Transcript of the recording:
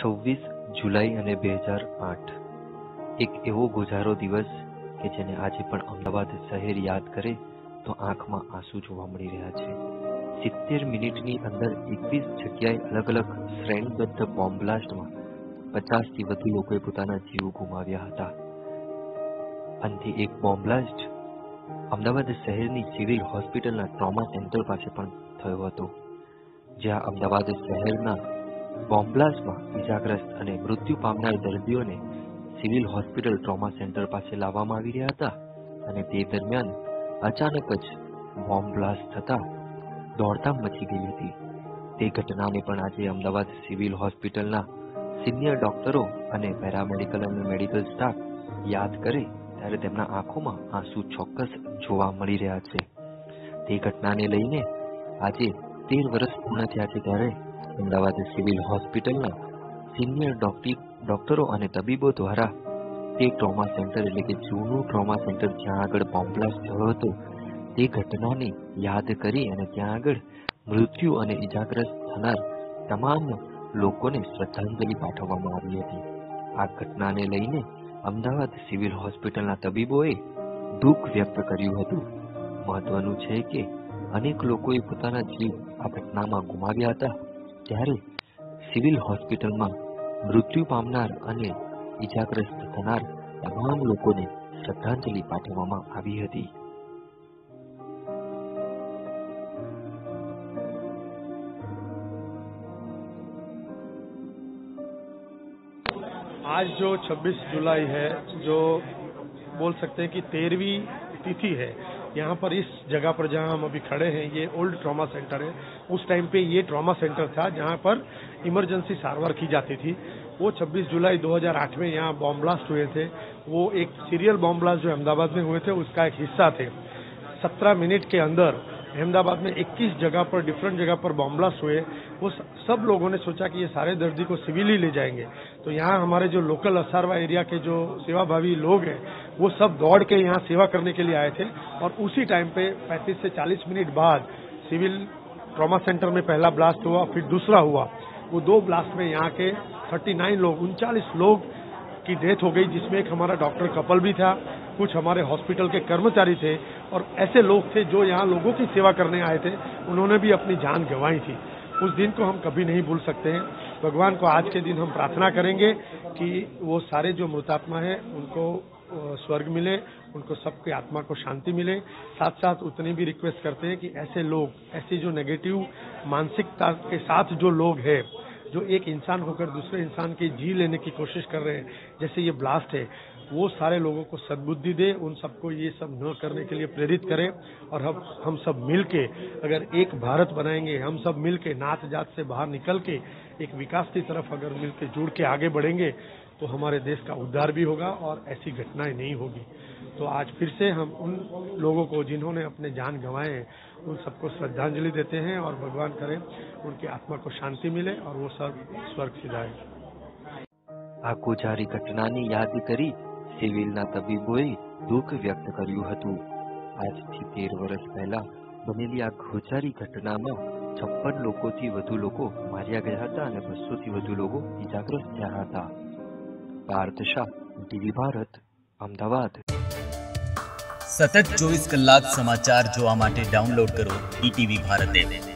26 जुलाई 2008 एक एवो गुजारो दिवस के जेने आजे पण अमदावाद शहर याद करे तो आंख में आंसू जोवा मळी रह्या छे। 70 मिनिट नी अंदर 21 जग्याए अलग अलग श्रेणीबद्ध बॉम्ब ब्लास्ट में 50 थी वधु लोकोए पोताना जीव गुमाव्या हता। अंते एक बॉम्ब ब्लास्ट अमदावाद शहर नी सिविल होस्पिटल ट्रॉमा सेंटर पासे पण थयो हतो, ज्यां अमदावाद शहरना बॉम्ब ब्लास्ट में इजाग्रस्त अने मृत्यु पामनार दर्दीओने सिविल होस्पिटल ट्रॉमा सेंटर पासे लाववामां आवी रह्या हता अने ते दरमियान अचानक ज बॉम्ब ब्लास्ट थता दौड़धाम मची गई हती। ते घटनाने पण आजे अमदावाद सिविल होस्पिटलना सीनियर डॉक्टरो अने पेरामेडिकल अने मेडिकल स्टाफ याद करे त्यारे तेमना आंखोमां आंसू चोक्कस जोवा मळी रह्या छे। ते घटनाने लईने आजे 13 वर्ष पूर्ण थया छे त्यारे अमदावाद सिविल होस्पिटल सीनियर डॉक्टरों और तबीबों द्वारा ट्रॉमा सेंटर एटले के जूनू ट्रॉमा सेंटर ज्यां आगळ बॉम्ब ब्लास्ट थयो हतो ते घटनाने याद करी अने त्यां आगळ मृत्यु अने इजाग्रस्त थनार तमाम लोकोने श्रद्धांजलि पाठववामां आवी हती। आ घटनाने लईने अमदावाद सिविल होस्पिटलना तबीबोए दुःख व्यक्त कर्युं हतुं। महत्वनुं छे के अनेक लोकोए पोताना जीव आ घटनामां गुमाव्या हता, त्यारे सिविल होस्पिटल में मृत्यु पामनार अने इजाग्रस्त थनार तमाम लोकोने श्रद्धांजलि पाठववामां आवी हती। आज जो 26 जुलाई है, जो बोल सकते हैं कि 13वीं तिथि है, यहाँ पर इस जगह पर जहाँ हम अभी खड़े हैं ये ओल्ड ट्रॉमा सेंटर है। उस टाइम पे ये ट्रॉमा सेंटर था जहाँ पर इमरजेंसी सारवार की जाती थी। वो 26 जुलाई 2008 में यहाँ बॉम्ब ब्लास्ट हुए थे। वो एक सीरियल बॉम्ब ब्लास्ट जो अहमदाबाद में हुए थे उसका एक हिस्सा थे। 17 मिनट के अंदर अहमदाबाद में 21 जगह पर डिफरेंट जगह पर बॉम्ब ब्लास्ट हुए। वो सब लोगों ने सोचा कि ये सारे दर्दी को सिविल ही ले जाएंगे, तो यहाँ हमारे जो लोकल असारवा एरिया के जो सेवाभावी लोग हैं वो सब दौड़ के यहाँ सेवा करने के लिए आए थे। और उसी टाइम पे 35 से 40 मिनट बाद सिविल ट्रॉमा सेंटर में पहला ब्लास्ट हुआ, फिर दूसरा हुआ। वो दो ब्लास्ट में यहाँ के 39 लोग की डेथ हो गई, जिसमें एक हमारा डॉक्टर कपल भी था, कुछ हमारे हॉस्पिटल के कर्मचारी थे और ऐसे लोग थे जो यहाँ लोगों की सेवा करने आए थे, उन्होंने भी अपनी जान गंवाई थी। उस दिन को हम कभी नहीं भूल सकते हैं। भगवान को आज के दिन हम प्रार्थना करेंगे कि वो सारे जो मृतात्मा हैं उनको स्वर्ग मिले, उनको सबके आत्मा को शांति मिले। साथ साथ उतनी भी रिक्वेस्ट करते हैं कि ऐसे लोग, ऐसी जो नेगेटिव मानसिकता के साथ जो लोग हैं, जो एक इंसान होकर दूसरे इंसान के जी लेने की कोशिश कर रहे हैं, जैसे ये ब्लास्ट है, वो सारे लोगों को सद्बुद्धि दे, उन सबको ये सब न करने के लिए प्रेरित करें। और हम सब मिलके अगर एक भारत बनाएंगे, हम सब मिलके नात जात से बाहर निकल के एक विकास की तरफ अगर मिलके जुड़ के आगे बढ़ेंगे तो हमारे देश का उद्धार भी होगा और ऐसी घटनाएं नहीं होगी। तो आज फिर से हम उन लोगों को जिन्होंने अपने जान गंवाए हैं उन सबको श्रद्धांजलि देते हैं और भगवान करें उनकी आत्मा को शांति मिले और वो सब स्वर्ग सिधाए। आको जारी घटना ने याद करी सिविलना तबीबोए दुख व्यक्त कर्युं हतुं। आजथी 13 वर्ष पहला बनेली आ खोचारी घटना में 56 लोकोथी वधु लोको मार्या गया हता अने 200 थी वधु लोको इजाग्रस्त थया हता। पार्थ शाह, ETV भारत, अमदावाद। सतत 24 કલાક સમાચાર જોવા માટે ડાઉનલોડ કરો ETV ભારત એપ।